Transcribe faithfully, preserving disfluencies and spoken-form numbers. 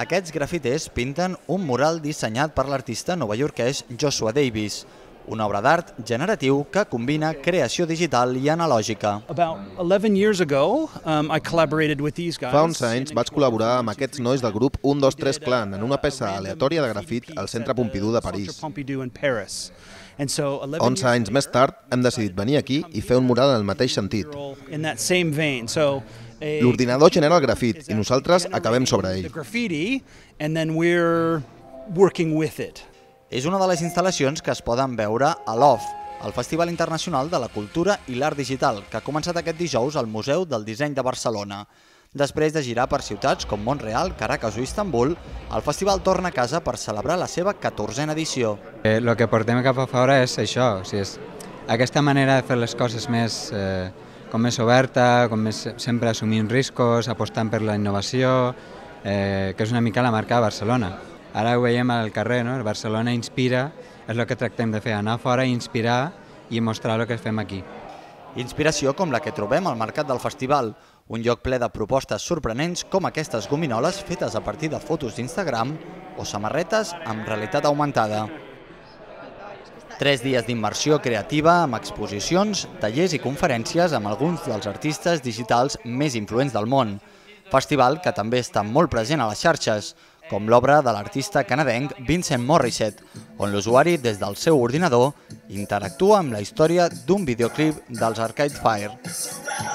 Aquests grafiters pinten un mural dissenyat per l'artista novaiorquès Joshua Davis, una obra d'art generatiu que combina creació digital i analògica. Fa uns anys vaig col·laborar amb aquests nois del grup un dos tres clan en una peça aleatòria de grafit al Centre Pompidou de París. onze anys més tard hem decidit venir aquí i fer un mural en el mateix sentit. L'ordinador genera el grafit i nosaltres acabem sobre ell. És una de les instal·lacions que es poden veure a l'O F, el Festival Internacional de la Cultura i l'Art Digital, que ha començat aquest dijous al Museu del Disseny de Barcelona. Després de girar per ciutats com Montreal, Caracas o Istanbul, el festival torna a casa per celebrar la seva catorzena edició. El que portem cap a fora és això, aquesta manera de fer les coses com més oberta, sempre assumint riscos, apostant per la innovació, que és una mica la marca de Barcelona. Ara ho veiem al carrer, Barcelona inspira, és el que tractem de fer, anar fora, inspirar i mostrar el que fem aquí. Inspiració com la que trobem al mercat del festival, un lloc ple de propostes sorprenents com aquestes gominoles fetes a partir de fotos d'Instagram o samarretes amb realitat augmentada. Tres dies d'immersió creativa amb exposicions, tallers i conferències amb alguns dels artistes digitals més influents del món. Festival que també està molt present a les xarxes, com l'obra de l'artista canadenc Vincent Morisset, on l'usuari, des del seu ordinador, interactua amb la història d'un videoclip dels Arcade Fire.